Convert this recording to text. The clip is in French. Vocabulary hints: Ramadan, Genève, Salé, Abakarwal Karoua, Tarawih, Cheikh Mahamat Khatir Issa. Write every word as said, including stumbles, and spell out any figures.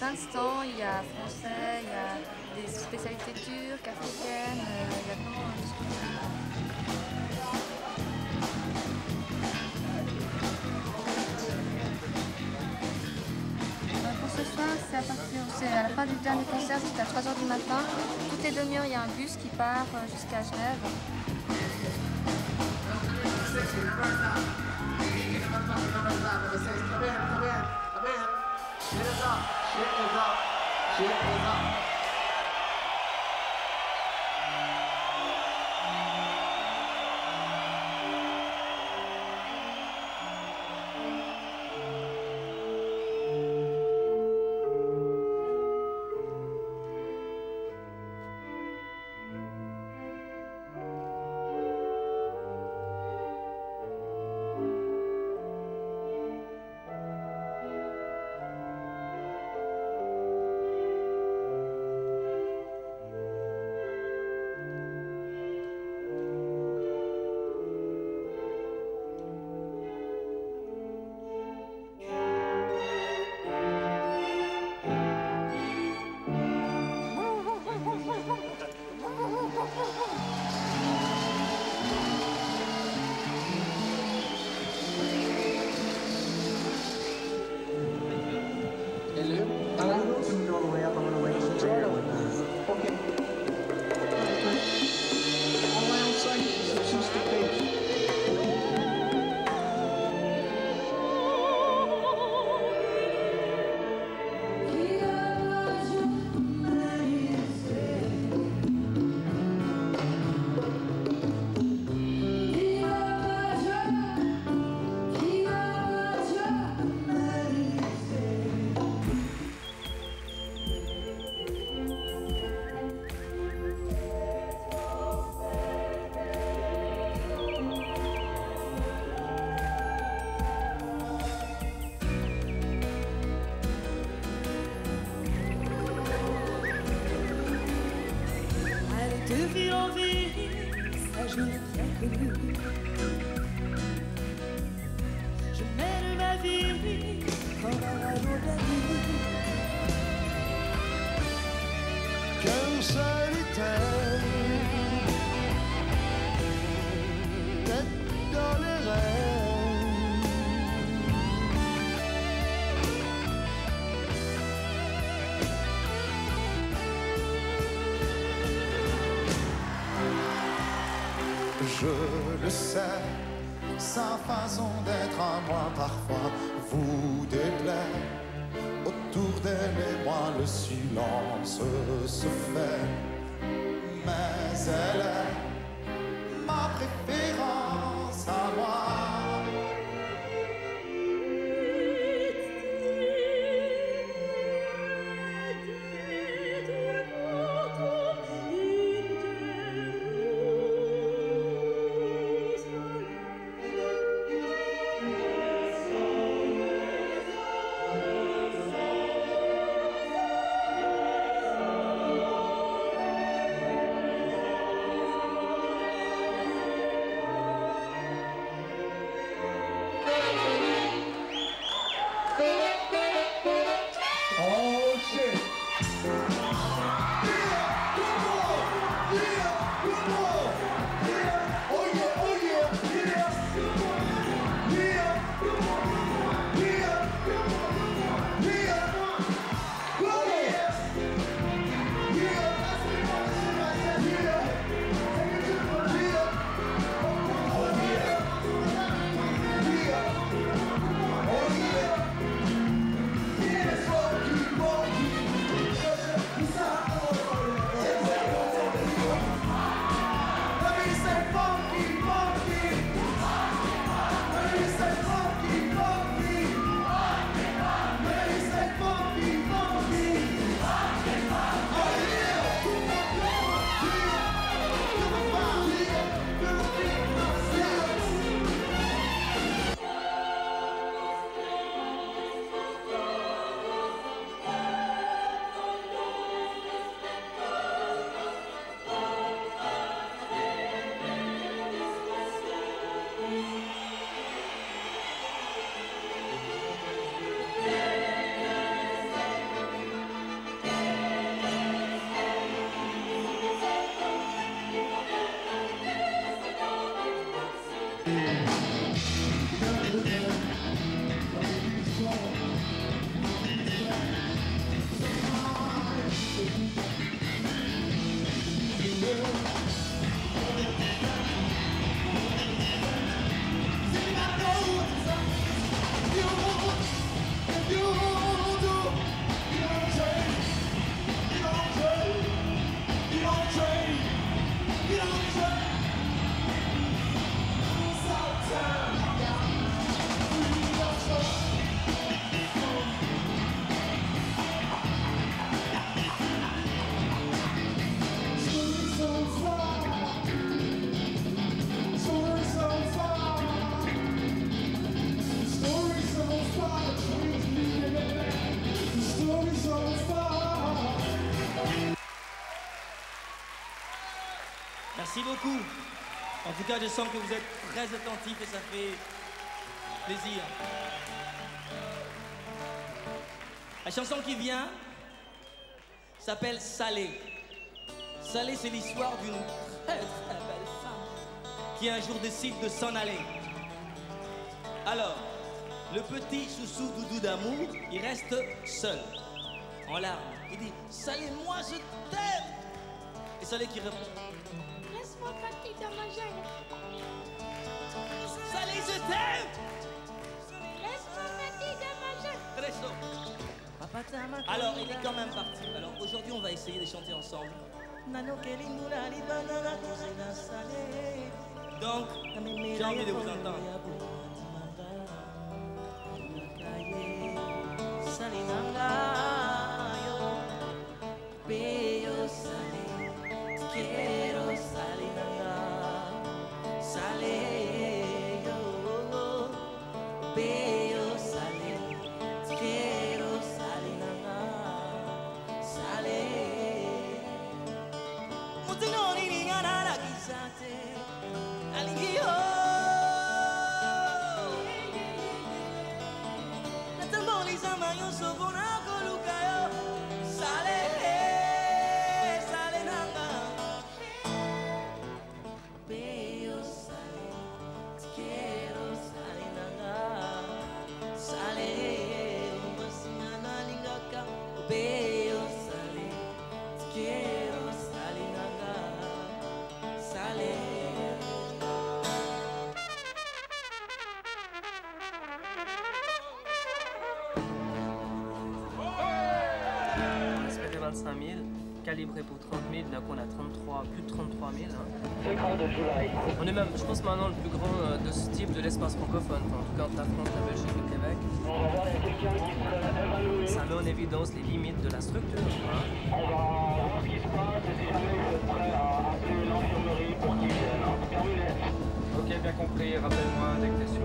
plein de stands, il y a français, il y a des spécialités turques, africaines, il y a plein de choses. Pour ce soir, c'est à, partir, à la fin du dernier concert, c'est à trois heures du matin. Toutes les demi-heures, il y a un bus qui part jusqu'à Genève. De ville en ville, ça joue bien connu. Je mène ma vie comme un rayon d'amour. Comme solitaire, tête dans les rêves. Je le sais, sa façon d'être à moi parfois vous déplaît. Autour d'elle et moi le silence se fait. Mais elle est ma préférence à moi. beaucoup. En tout cas, je sens que vous êtes très attentifs et ça fait plaisir. La chanson qui vient s'appelle Salé. Salé, c'est l'histoire d'une très très belle femme qui un jour décide de s'en aller. Alors, le petit chouchou doudou d'amour, il reste seul, en larmes. Il dit « Salé, moi je t'aime !» Et Salé qui répond « Laisse-moi partir dans ma jungle. »« Salé, je t'aime !» !»« Laisse-moi partir dans ma jungle. » Alors, il est quand même parti. Alors, aujourd'hui, on va essayer de chanter ensemble. Donc, j'ai envie de vous entendre. Calibré pour trente mille, là qu'on a trente-trois, plus de trente-trois mille. Hein. On est même, je pense maintenant, le plus grand de ce type de l'espace francophone, en tout cas entre la France, la Belgique et le Québec. Ça met en évidence les limites de la structure. On va voir ce qui se passe et si jamais vous êtes prêts à appeler l'infirmerie pour qu'ils viennent. Ok, bien compris, rappelle-moi dès que t'es sûr.